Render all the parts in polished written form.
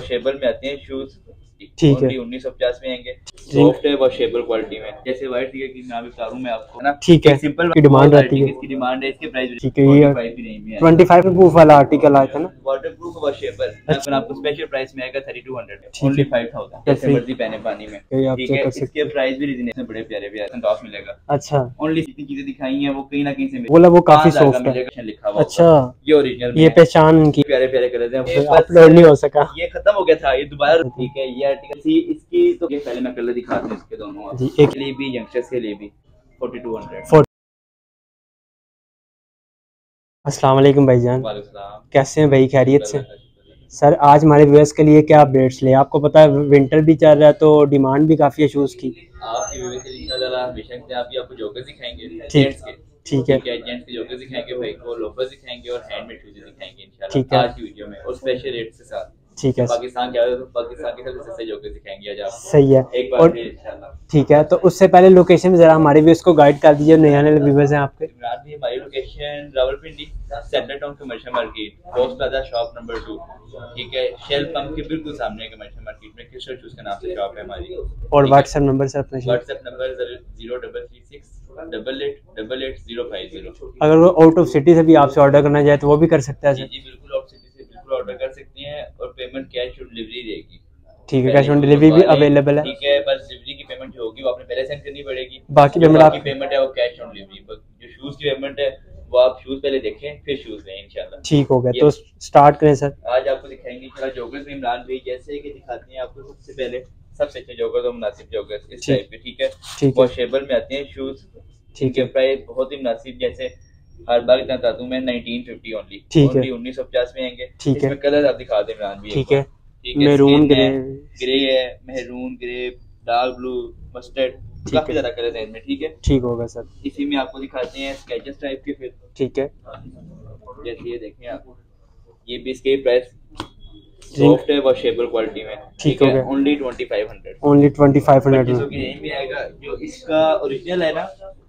Washable में आते हैं शूज, ठीक है, 1950 में आएंगे, सॉफ्ट है, वॉशेबल क्वालिटी में, जैसे व्हाइट की नाम भी बता रहा हूं मैं आपको ना, ठीक है, सिंपल की डिमांड रहती है, इसकी डिमांड है, इसके प्राइस ठीक है, ये 25 प्रूफ वाला आर्टिकल आया था ना, वाटरप्रूफ वॉशेबल, अपन आपको स्पेशल प्राइस में आएगा 3200 ओनली 5000, जैसे मर्जी पहने पानी में, ठीक है, इसके प्राइस भी रीजनेबल, बड़े प्यारे प्यारे ऑफ मिलेगा, अच्छा, ओनली इतनी चीजें दिखाई है वो कहीं ना कहीं से बोला वो काफी सॉफ्ट है लिखा हुआ, अच्छा, ये ओरिजिनल, ये पहचान इनकी, प्यारे प्यारे कलर हैं, अपलोड नहीं हो सका, ये खत्म हो गया था, ये दोबारा, ठीक है, आर्टिकल सी इसकी, तो ये पहले मैं कलर दिखाता हूं इसके दोनों जी, एक के लिए भी यंगस्टर्स के लिए भी 4200। अस्सलाम वालेकुम भाईजान, कैसे हैं भाई, खैरियत से? सर आज हमारे व्यूअर्स के लिए क्या अपडेट्स ले? आपको पता है विंटर भी चल रहा है तो डिमांड भी काफी है शूज की, आपके व्यूअर्स के लिए इंशाल्लाह बेशक आप आपको जोकर दिखाएंगे, जेंट्स के, ठीक है, जेंट्स के जोकर दिखाएंगे, भाई को लोफर्स दिखाएंगे और हैंडमेड शूज दिखाएंगे इंशाल्लाह आज की वीडियो में, और स्पेशल रेट के साथ, ठीक है, पाकिस्तान के तो पाकिस्तान के सबसे सही जोकर दिखाएंगे आज आपको, सही है, एक बार इंशाल्लाह, ठीक है, तो उससे पहले लोकेशन जरा हमारे भी उसको गाइड कर दीजिए, नए आने वाले व्यूअर्स हैं आपके। इमरान भी, हमारी location Rawalpindi centre town commercial market, post plaza shop number 2, ठीक है, शेल पंप के बिल्कुल सामने कमर्शियल मार्केट में किशोर शूज के नाम से शॉप है हमारी, और व्हाट्सएप नंबर सर अपना, व्हाट्सएप नंबर 033688805 अगर वो आउट ऑफ सिटी से भी आपसे ऑर्डर करना चाहे तो वो भी कर सकता है सर? जी बिल्कुल, आउट सिटी ऑर्डर कर सकती हैं और पेमेंट कैश ऑन डिलीवरी रहेगी, ठीक है, कैश ऑन डिलीवरी भी अवेलेबल है, ठीक है, बस डिलीवरी की पेमेंट जो होगी वो आपने पहले सेंड करनी पड़ेगी, बाकी पेमेंट आपकी पेमेंट है वो कैश ऑन डिलीवरी, जो शूज की पेमेंट है वो आप शूज पहले देखें फिर शूज लें इंशाल्लाह, ठीक हो गया, तो स्टार्ट करें सर। आज आपको दिखाएंगे थोड़ा जोगर्स, इमरान भाई जैसे कि दिखाते हैं आपको सबसे पहले सबसे अच्छे जोगर्स और मुनासिब जोगर्स इस टाइप के, ठीक है, वॉशेबल में आते हैं शूज, ठीक है, प्राइस बहुत ही मुनासिब, जैसे हर बार इतना बताता हूं मैं 1950 ओनली, ठीक है, 1950 में आएंगे, ठीक है, इसमें कलर आप दिखा दें इमरान भी, ठीक है, मैरून ग्रे, ग्रे है, maroon grey, dark blue, mustard, काफी ज्यादा कलर है इनमें, ठीक है, ठीक होगा सर। इसी में आपको दिखाते हैं स्केचेस टाइप के फिर, ठीक है, जैसे ये देखें आप, ये भी इसके प्राइस सॉफ्ट है वॉशेबल क्वालिटी में, ठीक है, ओनली 2500, ओनली 2500 में आएगा, जो इसका ओरिजिनल है ना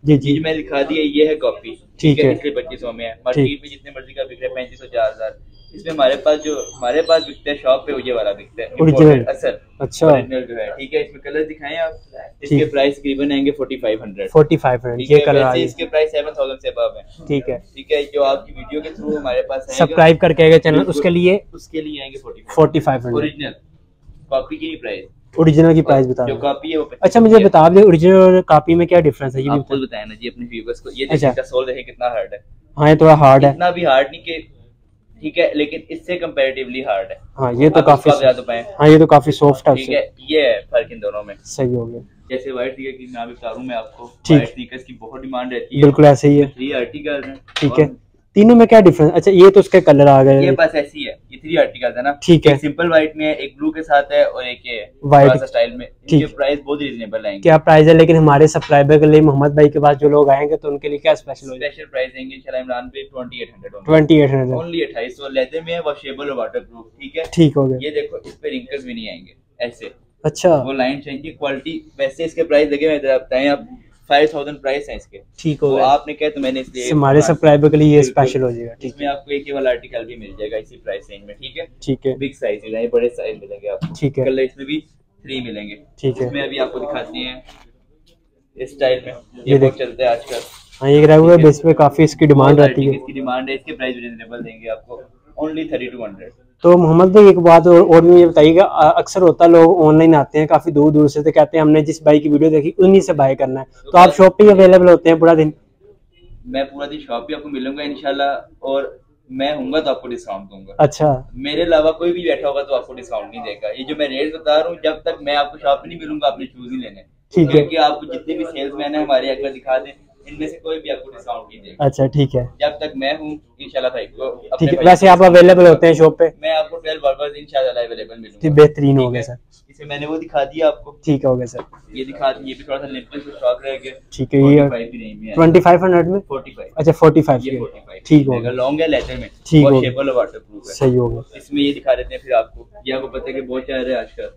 जी जी मैं दिखा दिया, ये है कॉपी, ठीक है, इसलिए 2500 में है, मार्केट में जितने मर्जी का बिक रहा है 3500 4000, इसमें हमारे पास बिकता है शॉप पे वो ये वाला बिकता है ओरिजिनल, असल अच्छा ओरिजिनल जो है, ठीक है, इसमें कलर दिखाएं आप, इसके प्राइस करीबन आएंगे 4500, ये कलर है, इसके प्राइस 7000 से अबव है, ठीक है, ठीक है, जो आपकी वीडियो के थ्रू हमारे पास आएगा सब्सक्राइब करके आएगा चैनल, उसके लिए आएंगे 4500 ओरिजिनल, कॉपी की प्राइस ओरिजिनल की प्राइस बता, जो कॉपी है वो, अच्छा मुझे बता दे ओरिजिनल और कॉपी में क्या डिफरेंस है, ये भी बिल्कुल बताया ना जी अपने व्यूअर्स को, ये देखिए इसका सोल देखिए कितना हार्ड है, हां ये थोड़ा हार्ड है, इतना भी हार्ड नहीं कि, ठीक है, लेकिन इससे कंपैरेटिवली हार्ड है, हां ये तो काफी, हां ये तो काफी सॉफ्ट है, ठीक है, ये फर्क इन दोनों में, सही हो गया, जैसे व्हाइट स्नीकर की नाम बता रहा हूं मैं आपको, व्हाइट स्नीकर्स की बहुत डिमांड रहती है, बिल्कुल ऐसे ही है, थ्री आर्टिकल्स हैं, ठीक है, तीनों में क्या डिफरेंस? अच्छा ये तो उसका कलर आ गया, ये बस ऐसी है, ये थ्री आर्टिकल्स है ना, ठीक है, सिंपल व्हाइट में है, एक ब्लू के साथ है और एक है वाइट स्टाइल में, इनके प्राइस बहुत रीजनेबल आएंगे, क्या प्राइस है? लेकिन हमारे सब्सक्राइबर के लिए मोहम्मद भाई के पास जो लोग आएंगे तो उनके लिए क्या स्पेशल होगा? स्पेशल प्राइस देंगे इंशाल्लाह इमरान पे 2800 ओनली 2800 लेदर में है, वॉशेबल और वाटरप्रूफ, ठीक है, ठीक हो गया, ये देखो इस पे रिंकल्स भी नहीं आएंगे ऐसे, अच्छा वो लाइन चाहिए, क्वालिटी वैसे इसके प्राइस लगे मैं इधर बताएं आप 5000 प्राइस है इसके, ठीक हो गया, आपने कहा तो मैंने इसलिए हमारे सब्सक्राइबर के लिए ये स्पेशल हो जाएगा, ठीक है, आपको एक वाला आर्टिकल भी मिल जाएगा इसी प्राइस रेंज में, ठीक है, ठीक है, बिग साइज मिलेंगे, बड़े साइज मिलेंगे आपको, ठीक है, कलर इसमें भी 3 मिलेंगे, ठीक है, इसमें अभी आपको दिखाते हैं इस स्टाइल में, ये बहुत चलता है आजकल, हां ये रेगुलर बेस पे काफी इसकी डिमांड रहती है, इसकी डिमांड है, इसके प्राइस रीजनेबल देंगे आपको ओनली 3200। तो मोहम्मद भाई एक बात और भी मुझे बताइएगा, अक्सर होता है लोग ऑनलाइन आते हैं काफी दूर दूर से, तो कहते हैं हमने जिस बाइक की वीडियो देखी उन्हीं से बाय करना है, तो आप शॉप पे ही अवेलेबल होते हैं पूरा दिन? मैं पूरा दिन शॉप पे आपको मिलूंगा इंशाल्लाह, और मैं हूंगा तो आपको डिस्काउंट दूंगा, अच्छा मेरे अलावा कोई भी बैठा होगा तो आपको डिस्काउंट नहीं देगा, ये जो मैं रेट बता रहा हूँ जब तक मैं आपको शॉप पे नहीं मिलूंगा आपने शूज ही लेने, ठीक है, क्योंकि आपको जितने भी सेल्समैन है हमारे अगर दिखा दें इनमें से कोई भी आपको डिस्काउंट नहीं देगा, अच्छा ठीक है, जब तक मैं हूँ इंशाल्लाह भाई को, ठीक है, वैसे आप अवेलेबल होते हैं शॉप पे? मैं आपको 12 इंशाल्लाह अवेलेबल मिलूंगा, बेहतरीन हो गया सर, इसे मैंने वो दिखा दिया आपको, ठीक हो गया सर, ये दिखा दिए, भी थोड़ा सा लिंपल से स्टॉक रह गया, ठीक है, ये 2500 में 45, अच्छा 45 ये 45, ठीक होगा, लॉन्ग है लेदर में, ठीक है, शेबल वाटरप्रूफ है, सही होगा, इसमें ये दिखा देते हैं फिर आपको, ये आपको पता है कि बहुत चल रहा है आजकल,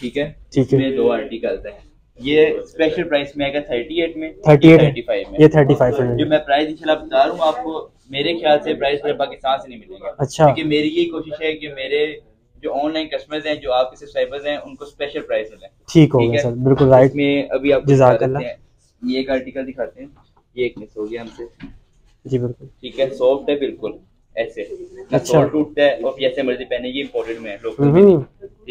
ठीक है, इसमें 2 आर्टिकल है, ये स्पेशल प्राइस में आएगा 38 में, 35 में, ये 3500 जो मैं प्राइस इंशाल्लाह बता रहा हूँ आपको, मेरे ख्याल से प्राइस पाकिस्तान से नहीं मिलेगा, अच्छा क्योंकि मेरी ये कोशिश है कि मेरे जो ऑनलाइन कस्टमर्स हैं, जो आपके सब्सक्राइबर्स हैं, उनको स्पेशल प्राइस मिले। ठीक हो गया सर, बिल्कुल राइट। में अभी आप दिखाते हैं, ये एक आर्टिकल दिखाते हैं, ये एक मिस हो गया हमसे। जी बिल्कुल ठीक है, सॉफ्ट है बिल्कुल, ऐसे अच्छा टूटता है और जैसे मर्जी पहने, ये इंपोर्टेड में है लोकल।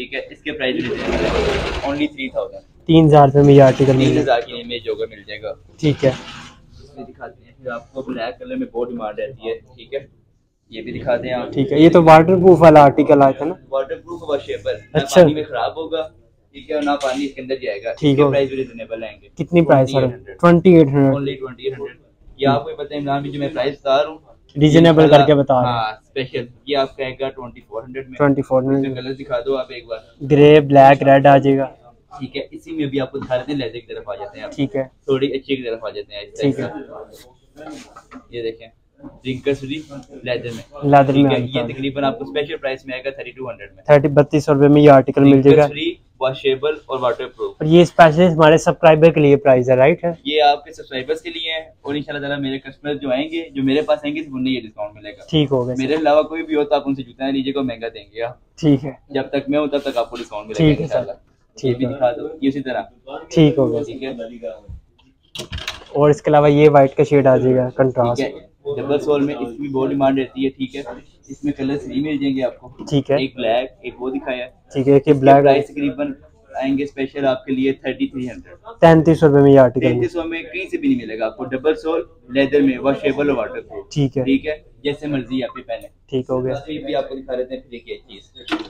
ठीक है, इसके प्राइस ओनली 3000, 3000 रुपए में ये आर्टिकल मिल जाएगा, 3000 की इमेज होगा, मिल जाएगा। ठीक है, इसमें दिखाते हैं फिर आपको, ब्लैक कलर में बहुत डिमांड रहती है। ठीक है, ये भी दिखाते हैं आप। ठीक है, ये तो वाटरप्रूफ वाला आर्टिकल आया था ना, वाटरप्रूफ और शेपर, ना पानी में खराब होगा, ठीक है, और ना पानी इसके अंदर जाएगा। ठीक है, प्राइस रीजनेबल आएंगे। कितनी प्राइस है? 2800 ओनली, 2800। ये आपको पता है इमरान भी, जो मैं प्राइस बता रहा हूं रीजनेबल करके बता रहा हूं स्पेशल। ये आपका आएगा 2400 में। 2400 कलर दिखा दो आप एक बार, ग्रे, ब्लैक, रेड आ जाएगा। ठीक है, इसी में भी आपको हर दिन लेदर की तरफ आ जाते हैं। ठीक है, थोड़ी अच्छी की तरफ आ जाते हैं। ठीक है, ये देखें लेदर में ये तकरीबन आपको स्पेशल प्राइस में आएगा 3200 में, 3200 रुपए में ये आर्टिकल मिल जाएगा, वॉशेबल और वाटरप्रूफ। और ये स्पेशल हमारे सब्सक्राइबर के लिए प्राइस है, राइट है, ये आपके सब्सक्राइबर्स के लिए है। और इंशाल्लाह ताला मेरे कस्टमर जो आएंगे, जो मेरे पास आएंगे, उन्हें ये डिस्काउंट मिलेगा। ठीक हो गया, मेरे अलावा कोई भी हो तो आप उनसे जूता लीजिएगा, महंगा देंगे आप। ठीक है, जब तक मैं हूँ तब तक आपको डिस्काउंट मिलेगा इंशाल्लाह। ठीक है, दिखा दो ये उसी तरह। ठीक हो गया, ठीक है। और इसके अलावा ये व्हाइट का शेड आ जाएगा, कंट्रास्ट डबल सोल में, इसकी बहुत डिमांड रहती है। ठीक है, इसमें कलर सही मिल जाएंगे आपको। ठीक है, एक ब्लैक, एक वो दिखाया। ठीक है, कि ब्लैक प्राइस तकरीबन आएंगे स्पेशल आपके लिए 3300, 3300 रुपए में ये आर्टिकल। 3300 में कहीं से भी नहीं मिलेगा आपको, डबल सोल, लेदर में, वॉशेबल और वाटरप्रूफ। ठीक है, ठीक है, जैसे मर्जी आप पहने। ठीक हो गया, ये भी आपको दिखा देते हैं। ठीक है, चीज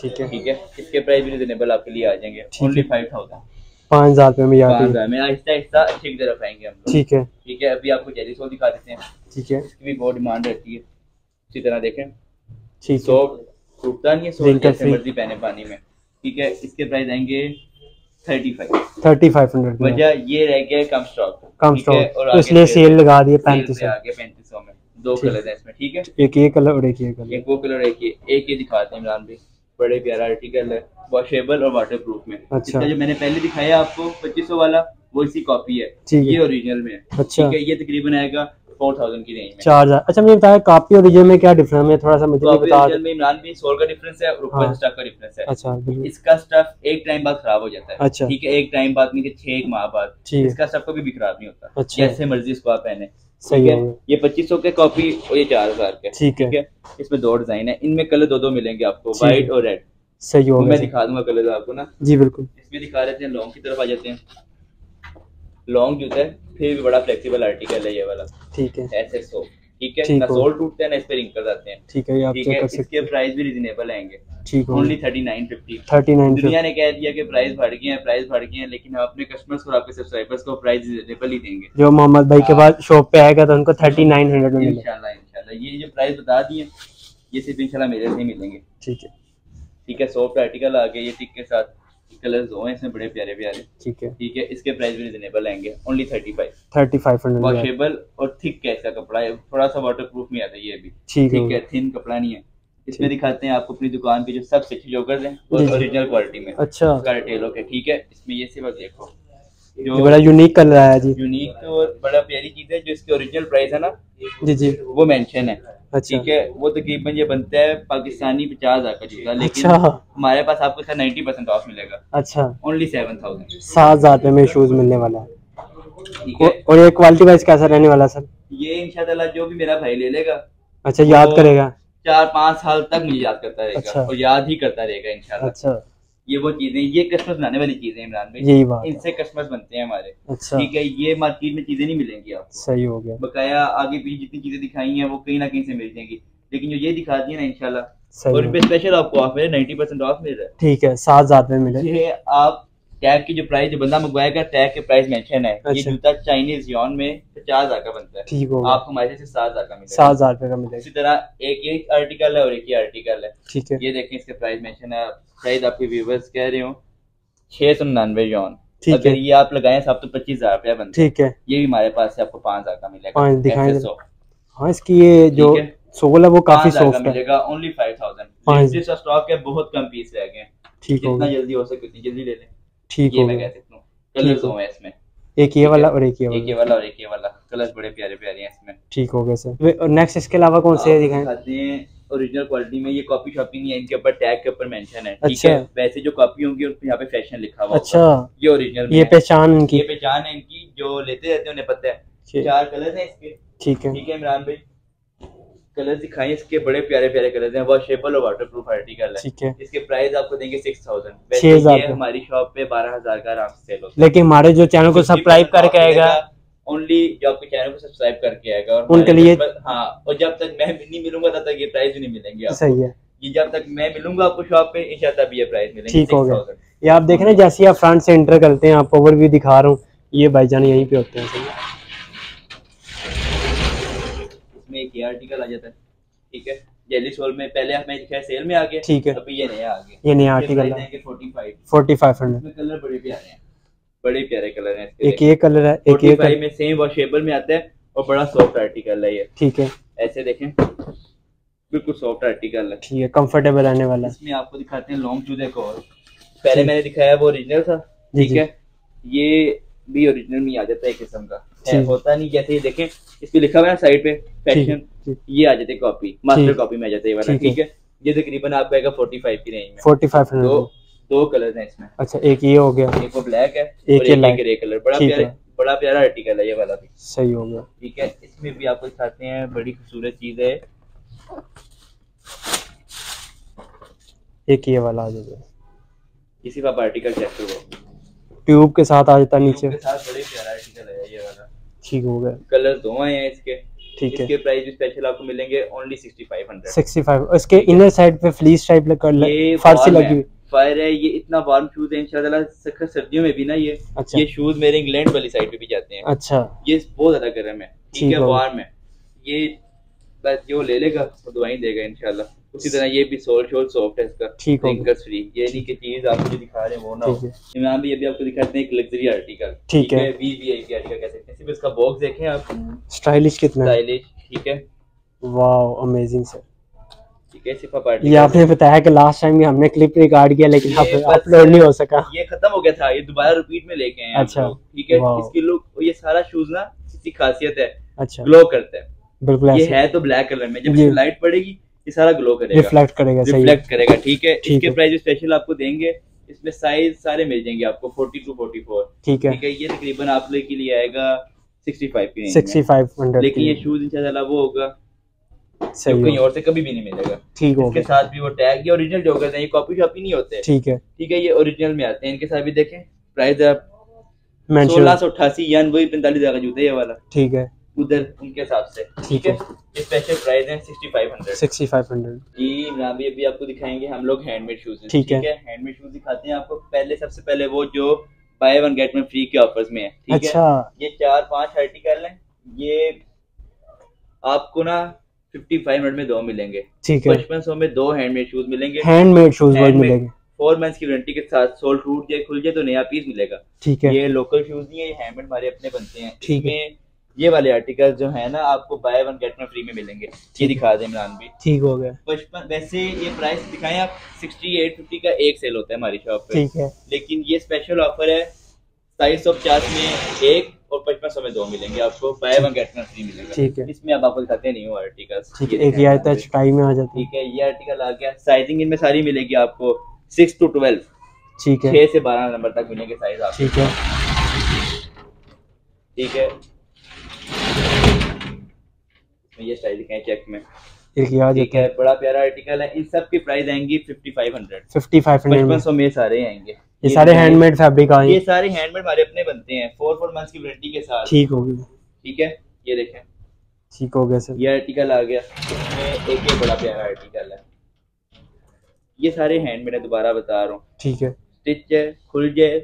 ठीक है, ठीक है, इसके प्राइस भी रिजनेबल आपके लिए आ जाएंगे, ओनली 5000, 5000 रुपए में। आहिस्ता आहिस्ता अच्छी तरफ आएंगे हम। ठीक है, ठीक है, अभी आपको जेली सोल दिखा देते हैं। ठीक है, इसकी भी बहुत डिमांड रहती है, इसी तरह देखें। ठीक है, टूटता नहीं है, सोल जैसे मर्जी पहने पानी में। ठीक है, इसके प्राइस आएंगे 3500 में। वजह ये रह गया कम स्टॉक, और इसलिए सेल लगा दिए 3500 में। दो कलर है इसमें, ठीक है, एक ये कलर और एक ये कलर, एक वो कलर, एक ये दिखाते हैं इमरान भाई, बड़े प्यारा आर्टिकल है, वॉशेबल और वाटरप्रूफ में। अच्छा, इसका जो मैंने पहले दिखाया आपको 2500 वाला, वो इसी कॉपी है। ये ओरिजिनल में है। अच्छा, ठीक है, ये तकरीबन आएगा 4000 की रेंज में, 4000। अच्छा, मुझे बताया कॉपी और ओरिजिनल में क्या डिफरेंस है, थोड़ा सा मुझे बता दो। इमरान भी सोल का डिफरेंस है और ऊपर स्टफ का डिफरेंस है। अच्छा, इसका स्टफ एक टाइम बाद खराब हो जाता है। ठीक है, एक टाइम बाद नहीं, 6 माह बाद इसका स्टफ कभी भी खराब नहीं होता, जैसे मर्जी इसको आप पहने। सही है, ये 2500 के कॉपी और ये 4000 के। ठीक है, इसमें 2 डिजाइन है, इनमें कलर 2-2 मिलेंगे आपको, व्हाइट और रेड। सही होगा, मैं दिखा दूंगा कलर आपको ना। जी बिल्कुल, इसमें दिखा देते हैं। लॉन्ग की तरफ आ जाते हैं। लॉन्ग जूता है, फिर भी बड़ा फ्लेक्सिबल आर्टिकल है ये वाला। ठीक है, ऐसे सो, ठीक है, ना सोल टूटता है, ना इस पे रिंकल आते हैं। ठीक है, आप चेक कर सकते हैं। इसके प्राइस भी रीजनेबल आएंगे, ठीक है, ओनली 3950। दुनिया ने कह दिया कि प्राइस बढ़ गए हैं, प्राइस बढ़ गए हैं, लेकिन हम अपने कस्टमर्स और आपके सब्सक्राइबर्स को प्राइस रीजनेबल ही देंगे। जो मोहम्मद भाई के पास शॉप पे आएगा तो उनको 3900 में इंशाल्लाह, इंशाल्लाह ये जो प्राइस बता दिए, ये सिर्फ इंशाल्लाह मेरे से ही मिलेंगे। ठीक है, ठीक है, सॉफ्ट आर्टिकल आ गए, ये टिक के साथ कलर्स हो हैं इसमें, बड़े प्यारे प्यारे। ठीक है, ठीक है, इसके प्राइस भी रिजनेबल आएंगे, ओनली 3500। वॉशेबल और थिक है इसका कपड़ा है, थोड़ा सा वाटरप्रूफ में आता है ये भी। ठीक है, थिन कपड़ा नहीं है। इसमें दिखाते हैं आपको अपनी दुकान के जो सबसे अच्छे जोगर्स हैं, ओरिजिनल क्वालिटी में। अच्छा, कार्टेलो के, ठीक है, इसमें ये सिर्फ देखो, जो बड़ा यूनिक कलर आया जी, यूनिक और बड़ा प्यारी चीज है, जो इसकी ओरिजिनल प्राइस है ना, जी जी, वो मेंशन है। अच्छा, ठीक है, वो तकरीबन ये बनता है पाकिस्तानी 50,000 का जूता, लेकिन हमारे पास आपको सर 90% ऑफ मिलेगा। अच्छा, ओनली 7000, 7000 में शूज मिलने वाला है। और ये क्वालिटी वाइज कैसा रहने वाला सर? ये इंशाल्लाह जो भी मेरा भाई ले लेगा, अच्छा, याद करेगा 4-5 साल तक, मुझे याद करता रहेगा और याद ही करता रहेगा इंशाल्लाह। अच्छा, ये वो चीजें, ये कस्टमर्स बनाने वाली चीजें इमरान भाई, इनसे कस्टमर्स बनते हैं हमारे। अच्छा, ठीक है, ये मार्केट में चीजें नहीं मिलेंगी आपको। सही हो गया, बकाया आगे पीछे जितनी चीजें दिखाई हैं वो कहीं ना कहीं से मिल जाएंगी, लेकिन जो ये दिखा दी है ना इंशाल्लाह, और स्पेशल आपको ऑफ मिले, 90% ऑफ मिल रहा है। ठीक है, 7000 में मिले। ये आप टैग की जो प्राइस, जो बंदा मंगवाएगा टैग के प्राइस मेंशन है। ये जूता चाइनीज यॉन में 50,000 का बनता है, ठीक होगा, आपको हमारे से 7000 का मिलेगा, 7000 का मिलेगा। इसी तरह एक ये आर्टिकल है और एक ही आर्टिकल है। ठीक है, ये देखें, इसके प्राइस मेंशन है, प्राइस आपके व्यूवर्स कह रहे हो 699 यॉन। ठीक है, अगर ये आप लगाए सब तो 25000 रुपया बनता है। ठीक है, ये भी हमारे पास से आपको 5000 का मिलेगा, दिखाएं। हाँ, इसकी ये जो सोल है वो काफी सॉफ्ट मिलेगा, ओनली 5000। इसका स्टॉक है, बहुत कम पीस रह गए, ठीक है, जितना जल्दी हो सके उतनी जल्दी ले लें। ठीक है, मैं कह सकता हूँ कलर्स हो हैं इसमें, एक ये वाला और एक ये वाला, एक ये वाला और एक ये वाला, कलर्स बड़े प्यारे प्यारे हैं इसमें। ठीक हो गया सर। और नेक्स्ट इसके अलावा कौन से दिखाएं? ओरिजिनल क्वालिटी में, ये कॉपी शॉपी नहीं है, इनके ऊपर टैग के ऊपर मेंशन है, ठीक है। वैसे जो कॉपी होंगी उन पे यहाँ पे फैशन लिखा हुआ, अच्छा ये ओरिजिनल, ये पहचान इनकी, ये पहचान है इनकी, जो लेते रहते हैं उन्हें पता है। चार कलर है इसके, ठीक है, ठीक है। इमरान भाई कलर दिखाएं इसके, बड़े प्यारे प्यारे कलर हैं, वॉशेबल और वाटर प्रूफ आर्टिकल है। इसके प्राइस आपको देंगे 6000। हमारी शॉप पे 12000 का आराम से सेल होता है, लेकिन हमारे जो चैनल को सब्सक्राइब करके आएगा ओनली, जो आपके चैनल को सब्सक्राइब करके आएगा और उनके लिए, हाँ, और जब तक मैं नहीं मिलूंगा तब तक ये प्राइस नहीं मिलेंगे आपको, सही है। ये जब तक मैं मिलूंगा आपको शॉप पे इंशाल्लाह भी ये प्राइस मिलेंगे, ठीक होगा। ये आप देख रहे हैं जैसे आप फ्रंट से एंटर करते हैं, आप ओवरव्यू दिखा रहा हूँ, ये भाईजान यहीं पे होते हैं। एक ये आर्टिकल आ जाता है, ठीक है, जेली सोल में पहले हमें लिखा है सेल में आ गया, ठीक है, अभी ये नया आ गया, ये नया आर्टिकल है 4500। इसमें कलर बड़े प्यारे हैं, बड़े प्यारे कलर हैं, एक ये कलर है, एक ये 45 में सेम वॉशेबल में आता है और बड़ा सॉफ्ट आर्टिकल है ये, ठीक है। ऐसे देखें बिल्कुल सॉफ्ट आर्टिकल है, ठीक है, कंफर्टेबल आने वाला है। इसमें आपको दिखाते हैं लॉन्ग जूते को, पहले मैंने दिखाया वो ओरिजिनल था, ठीक है, ये भी ओरिजिनल में आ जाता है, एक किस्म का होता नहीं, जैसे ये देखें इस पे लिखा हुआ है साइड पे फैशन, ये आ जाते कॉपी, मास्टर कॉपी में आ जाते हैं, ठीक है। ये तकरीबन आपको आएगा 45 की रेंज में, 4500। दो कलर हैं इसमें, अच्छा एक ये हो गया, एक वो ब्लैक है, एक ये ग्रे कलर, बड़ा प्यारा आर्टिकल है ये वाला भी, सही हो गया, ठीक है। इसमें भी आपको दिखाते हैं, बड़ी खूबसूरत चीज है, एक ये वाला आ जाएगा, इसी का आर्टिकल चेक करो, ट्यूब के साथ आ जाता नीचे, के साथ बड़े प्यारा आर्टिकल है ये वाला, ठीक हो गया। कलर दो आए हैं इसके, ठीक है। इसके प्राइस स्पेशल आपको मिलेंगे ओनली 6500। इसके इनर साइड पे फ्लीस टाइप फारसी लगी हुई फायर है, ये इतना वार्म शूज है इंशाल्लाह, सख्त सर्दियों में भी ना ये, अच्छा। ये शूज मेरे इंग्लैंड वाली साइड पे भी जाते हैं, अच्छा, ये बहुत ज्यादा गर्म है, ठीक है, वार्म है, ये बस जो ले लेगा दुआई देगा इंशाल्लाह। उसी तरह ये भी सोल शोल सॉफ्ट है इसका, ठीक है, फ्री, ये नहीं कि चीज आप मुझे दिखा रहे हैं वो ना हो। इमरान भी अभी आपको दिखाते हैं एक लग्जरी आर्टिकल, ठीक है, वीवीआईपी आर्टिकल कह सकते हैं। सिर्फ इसका बॉक्स देखें आप, स्टाइलिश कितना स्टाइलिश, ठीक है, वाओ अमेजिंग सर, ठीक है। सिर्फ आप, ये आपने बताया कि लास्ट टाइम भी हमने क्लिप रिकॉर्ड किया लेकिन अपलोड नहीं हो सका, ये खत्म हो गया था, ये दोबारा रिपीट में लेके आए, अच्छा, ठीक है। इसकी लुक, ये सारा शूज ना इसकी खासियत है, अच्छा, ग्लो करता है, बिल्कुल ये है तो ब्लैक कलर में, जब लाइट पड़ेगी ये सारा ग्लो करेगा, रिफ्लेक्ट करेगा, रिफ्लेक्ट करेगा, ठीक है। इसके प्राइस स्पेशल आपको देंगे, इसमें साइज सारे मिल जाएंगे आपको 42-44, ठीक है, ठीक है। ये तकरीबन आप लोग के लिए आएगा 6500, लेकिन ये शूज इंशाल्लाह वो होगा कहीं और से कभी भी नहीं मिलेगा, ठीक है। इसके साथ भी वो टैग, ये ओरिजिनल जो होते हैं, ये कॉपी शॉपी नहीं होते, ठीक है, ठीक है, ये ओरिजिनल में आते हैं। इनके साथ भी देखें प्राइस आप 1688 वही 45000 का जूता ये वाला, ठीक है, उधर उनके हिसाब से, ठीक है। ये स्पेशल प्राइस है 6500 जी। इमरान भी अभी आपको दिखाएंगे हम लोग हैंडमेड शूज, ठीक है, हैंडमेड शूज दिखाते हैं आपको। पहले सबसे पहले वो जो बाय वन गेट में फ्री के ऑफर्स में है, ठीक है, ये 4-5 आर्टिकल हैं, ये आपको ना 55 मिनट में 2 मिलेंगे, 5500 में 2 हैंडमेड शूज मिलेंगे, हैंडमेड शूज मिलेंगे, 4 मंथ की वारंटी के साथ, सोल टूट जाए खुल जाए तो नया पीस मिलेगा, ठीक है। ये लोकल शूज नहीं है, ये हैंडमेड हमारे अपने बनते हैं, ठीक है। ये वाले आर्टिकल जो है ना आपको बाय वन गेट में फ्री में मिलेंगे, ये दिखा दें इमरान भी, ठीक हो गया। 55 वैसे ये प्राइस दिखाएं आप 6850 का एक सेल होता है हमारी शॉप पे, ठीक है, लेकिन ये स्पेशल ऑफर है 2550 में एक और 5500 में 2 मिलेंगे आपको, बाय वन गेट में फ्री मिलेगा, ठीक है। इसमें आप आपको दिखाते नहीं हो आर्टिकल, एक ये आता है चटाई में आ जाता है, ठीक है, ये आर्टिकल आ गया। साइजिंग इनमें सारी मिलेगी आपको 6 to 12, ठीक है, 6 से 12 नंबर तक मिलेंगे साइज आप, ठीक है, ठीक है। ये स्टाइल दिखाएं चेक में, एक याद है बड़ा प्यारा आर्टिकल है। इन सब के प्राइस आएंगी 5500 में सारे आएंगे, ये सारे हैंडमेड फैब्रिक आएंगे, ये सारे हैंडमेड हमारे अपने बनते हैं, 4 months की वारंटी के साथ, ठीक हो गया, ठीक है। ये देखें, ठीक हो गया सर, ये आर्टिकल आ गया, इसमें एक ये बड़ा प्यारा आर्टिकल है, ये सारे हैंडमेड है, दोबारा बता रहा हूँ, ठीक है। स्टिच है, खुल जाए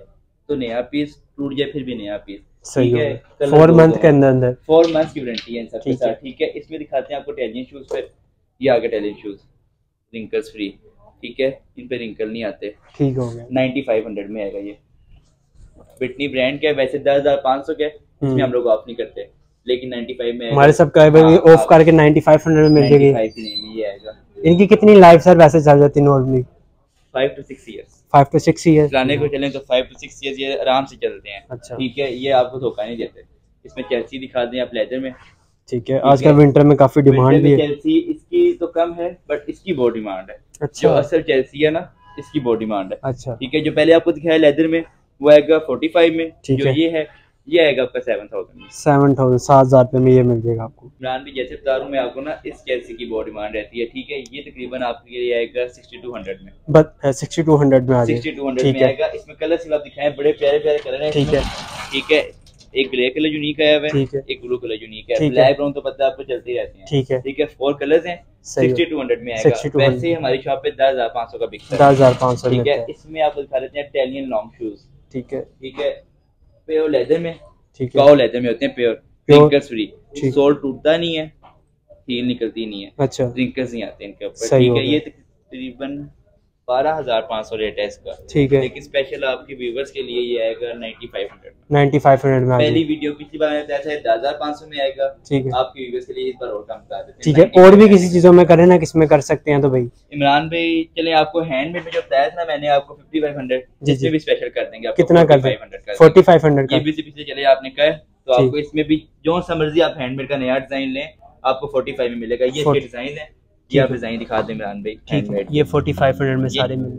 तो नया पीस, टूट जाए फिर भी नया पीस, सही है। 4 month के अंदर 4 months की वारंटी है इन सब के साथ, ठीक है। इसमें दिखाते हैं आपको टैलियन शूज पर, ये आगे टैलियन शूज रिंकल्स फ्री, ठीक है, इन पे रिंकल नहीं आते, ठीक हो गया। 9500 में आएगा, ये बिटनी ब्रांड का, वैसे 10500 का, इसमें हम लोग ऑफ नहीं करते, लेकिन 95 में हमारे सब का ऑफ करके 9500 में मिल जाएगा। इनकी कितनी लाइफ सर वैसे चल जाती है नॉर्मली? 5 to 6 years लाने को चलें तो 5 to 6 years ये आराम से चलते हैं, ठीक है, ये आपको धोखा नहीं देते। इसमें चेल्सी दिखा दें आप, लेदर में, ठीक है, आजकल विंटर में काफी डिमांड भी है। चेल्सी इसकी तो कम है बट इसकी बहुत डिमांड है। अच्छा, जो असल चेल्सी है ना इसकी बहुत डिमांड है। अच्छा ठीक है, जो पहले आपको दिखाया लेदर में वो आएगा 45 में, जो ये है ये आएगा आपका 7,000 रुपए में ये मिल जाएगा आपको। ब्रांड भी जैसे बता रहा हूँ मैं आपको ना, इस चेल्सी की बहुत डिमांड रहती है। ठीक है, ये तकरीबन आपके लिए आएगा 6200 में, बट 6200 में आ जाएगा। 6200 में आएगा। इसमें कलर सिर्फ आप दिखाएं, बड़े प्यारे प्यारे कलर हैं। ठीक है, ठीक है, एक ग्रे कलर यूनिक आया हुआ है, एक ब्लू कलर यूनिक है, ब्लैक ब्राउन तो पता है आपको चलती रहती है। ठीक है, ठीक है, 4 कलर्स हैं, 6200 में आएगा। वैसे हमारी शॉप पे 10,500 का बिकता है, 10,500। ठीक है, इसमें आपको दिखा देते हैं इटालियन लॉन्ग शूज। ठीक है, ठीक है, प्योर लेदर में, ठीक है, काऊ लेदर में होते हैं, प्योर रिंकल्स फ्री, सोल टूटता नहीं है, हील निकलती नहीं है। अच्छा, रिंकल्स नहीं आते इनके ऊपर। ठीक है, ये तकरीबन 12,500 रेट है इसका। ठीक है, लेकिन स्पेशल आपके व्यूवर्स के लिए ये आएगा 9500 में। पहली वीडियो पिछली बार बताया था 10,500 में आएगा। ठीक है, आपके व्यूवर्स के लिए इस बार और कम कर देते हैं। ठीक है, और भी किसी चीजों में करें ना, किसमें कर सकते हैं तो भाई इमरान भाई, चले आपको हैंडमेड में जो बताया था ना मैंने आपको 5500 जिसमें भी स्पेशल कर देंगे। कितना कर देंगे? 4500 का। पिछले चले आपने कहा तो आपको इसमें भी जो सा मर्जी आप हैंडमेड का नया डिजाइन लें आपको 45 में मिलेगा। ये इसके डिजाइन है, ये आप डिजाइन दिखा दें इमरान भाई। ठीक है, ये 4500 में सारे मिले।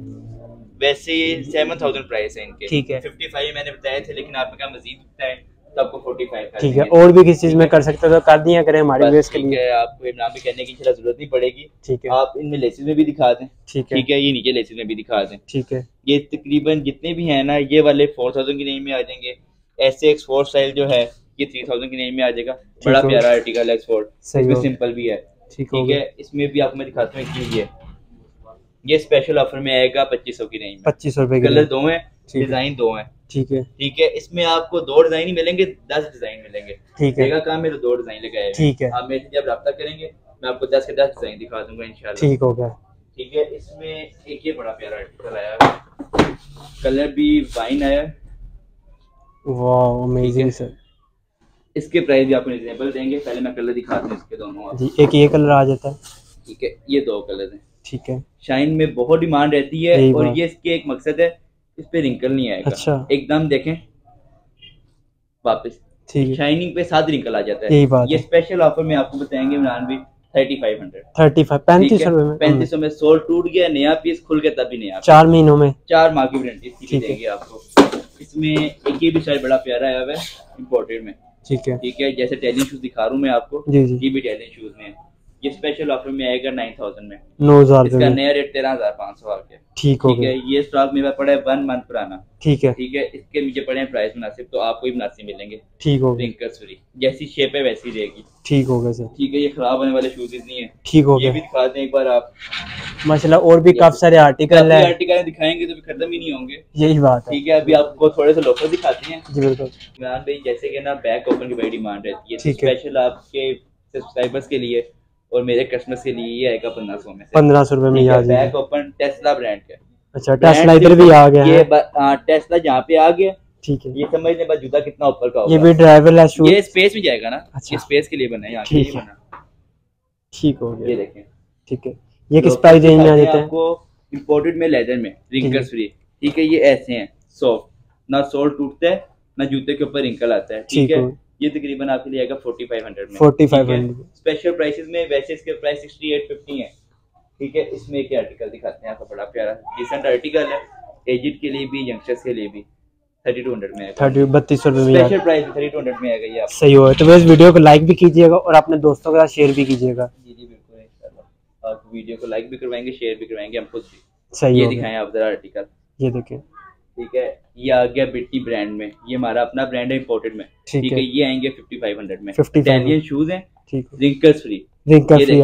वैसे 7,000 प्राइस है इनके। ठीक है, 55 मैंने बताए थे लेकिन आपने कहा मजीद बताएं तो आपको 45। ठीक है, और भी किसी चीज में कर सकते हो तो कर दिया करें हमारे व्यूअर्स के लिए। आपको इमरान भी कहने की जरूरत नहीं पड़ेगी। ठीक है, आप इनमें लेसेस में भी दिखा दें। ठीक है, ये नीचे लेसेस में भी दिखा दें। ठीक है, ये तकरीबन जितने भी है ना, ये वाले 4000 की रेंज में आ जाएंगे। ऐसे एक्सपोर्ट स्टाइल जो है ये 3000 की रेंज में आ जाएगा। बड़ा प्यारा आर्टिकल एक्सपोर्ट, इसमें सिंपल भी है। ठीक है, इसमें भी आपको मैं दिखाता हूँ। ये स्पेशल ऑफर में आएगा 2500 की रेंज में, 2500 रुपए। कलर 2 है, डिजाइन 2 है। ठीक है, ठीक है, इसमें आपको 2 डिजाइन ही मिलेंगे, 10 डिजाइन मिलेंगे। ठीक है, काम में तो 2 डिजाइन लगाए। ठीक है, आप मेरे से जब रब्ता करेंगे मैं आपको 10 के 10 डिजाइन दिखा दूंगा इंशाल्लाह। ठीक हो गया। ठीक है, इसमें एक ये बड़ा प्यारा आर्टिकल आया, कलर भी वाइन आया। Wow, amazing sir. इसके प्राइस भी आपको रिजनेबल देंगे। पहले मैं कलर दिखाता हूँ इसके दोनों जी। एक ये कलर आ जाता है। ठीक है, ये 2 कलर हैं। ठीक है, शाइन में बहुत डिमांड रहती है और ये इसके एक मकसद है, इस पे रिंकल नहीं आएगा। अच्छा, एकदम देखें वापस, शाइनिंग पे साथ रिंकल आ जाता है। ये स्पेशल ऑफर में आपको बताएंगे इमरान भी 3500 में। सोल टूट गया, नया पीस खुल गया तभी नया, 4 महीनों में, 4 माह की वारंटी इसकी देंगे आपको। इसमें एक ये भी स्टाइल बड़ा प्यारा आया हुआ है इम्पोर्टेड में। ठीक है, ठीक है, जैसे टैलियन शूज दिखा रहा हूँ मैं आपको, ये भी टैलियन शूज में। ये स्पेशल ऑफर में आएगा 9000 में, 9000 इसका नया रेट 13,500 आ गया। ठीक हो गया। ये स्टॉक मेरे पास पड़ा है 1 मंथ पुराना। ठीक है, ठीक है, इसके मुझे पड़े हैं प्राइस मुनासिब, तो आपको ही मुनासिब मिलेंगे। ठीक हो गया, रिंकल्स फ्री, जैसी शेप है वैसी रहेगी। ठीक हो गया सर। ठीक है, ये खराब होने वाले शूज नहीं है। ठीक हो गया, ये भी दिखा दें एक बार आप। माशाल्लाह, और भी काफी सारे आर्टिकल है, आर्टिकल दिखाएंगे तो खत्म ही नहीं होंगे। यही बात है। ठीक है, अभी आपको थोड़े से लोफर दिखाते हैं। जी बिल्कुल इमरान भाई, जैसे कि ना बैक ओपन की बड़ी डिमांड रहती है। स्पेशल आपके सब्सक्राइबर्स के लिए और मेरे कस्टमर्स के लिए ये आएगा 1500 में, 1500 रुपए में आ जाएगा। बैक ओपन टेस्ला ब्रांड का। अच्छा, टेस्ला इधर भी आ गया है। ये टेस्ला जहाँ पे आ गया। ठीक है, ये समझ लें बस जूता कितना ऊपर का होगा। ये भी ड्राइवरलेस शूज, ये स्पेस में जाएगा ना। अच्छा, स्पेस के लिए बना है, यहाँ के लिए बना। ठीक हो गया, ये देखें। ठीक है, ये किस प्राइस रेंज में आ जाता है? आपको इम्पोर्टेड में लेदर में रिंकल्स फ्री। ठीक है, ये ऐसे है, सॉफ्ट, ना सोल टूटता है ना जूते के ऊपर रिंकल आता है। ठीक है, ये तकरीबन आपके लिए आएगा 4500 में। 4500 स्पेशल प्राइसेस में। वैसे इसके प्राइस 6850 है। ठीक है, इसमें एक आर्टिकल दिखाते हैं आपको, बड़ा प्यारा डिसेंट आर्टिकल है, एजिड के लिए भी यंगस्टर्स के लिए भी 3200 में आएगा। 3200 में स्पेशल प्राइस 3200 में आएगा ये आप। सही हो, तो इस वीडियो को लाइक भी कीजिएगा और अपने दोस्तों के साथ शेयर भी कीजिएगा। जी जी बिल्कुल इंशाल्लाह, आप वीडियो को लाइक भी करवाएंगे, शेयर भी करवाएंगे हम खुद भी। सही, ये दिखाएं आप जरा आर्टिकल, ये देखें। ठीक है, ये आ गया बिट्टी ब्रांड में, ये हमारा अपना ब्रांड है इम्पोर्टेड में। ठीक है, ये आएंगे 5500 में, इटालियन शूज हैं, रिंकल्स फ्री। ये देखिए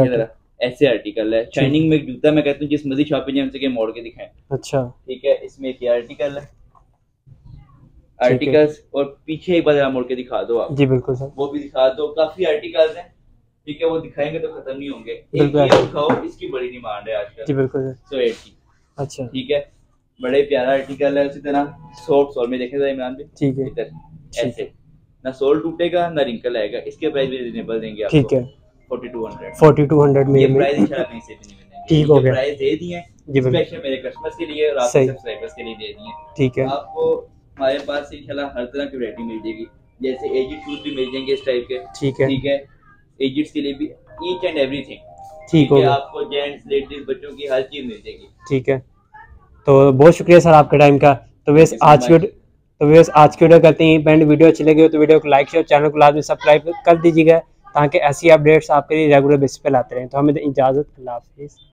ऐसे आर्टिकल है, शाइनिंग में जूता, मैं कहता हूँ जिस मर्जी शॉप में हमसे मोड़ के दिखाएं। अच्छा, ठीक है, इसमें एक आर्टिकल है, आर्टिकल्स, और पीछे एक बार मोड़ के दिखा दो आप। जी बिल्कुल सर, वो भी दिखा दो, काफी आर्टिकल्स हैं। ठीक है, वो दिखाएंगे तो खत्म नहीं होंगे। एक इसकी बड़ी डिमांड है आजकल। जी बिल्कुल सर। अच्छा, ठीक है, बड़े प्यारा आर्टिकल है। उसी तरह सॉफ्ट सोल में देखे इमरान भाई। ठीक है, इधर ऐसे, ना सोल टूटेगा ना रिंकल आएगा। इसके प्राइस भी रिजनेबल देंगे आपको। ठीक है, 4200 में ये प्राइस इंशाल्लाह कहीं से भी नहीं मिलेंगे। ठीक हो गया, प्राइस दे दिए स्पेशल मेरे कस्टमर्स के लिए और आपके सब्सक्राइबर्स के लिए दे दिए। ठीक है, आपको हमारे पास इंशाल्लाह हर तरह की वैरायटी मिल जाएगी, जैसे एजी शूज भी मिल जाएंगे इस टाइप के। ठीक है, ठीक है, एजिड्स के लिए भी ईच एंड एवरीथिंग ठीक होगा, आपको जेंट्स लेडीज बच्चों की हर चीज मिल जाएगी। ठीक है, तो बहुत शुक्रिया सर आपके टाइम का। तो वैसे आज की वीडियो करते हैं, फ्रेंड वीडियो अच्छी लगी हो तो वीडियो को लाइक शेयर, चैनल को लाजमी सब्सक्राइब कर दीजिएगा ताकि ऐसी अपडेट्स आपके लिए रेगुलर बेसिस पर लाते रहें। तो हमें इजाज़त, अल्लाह हाफिज़।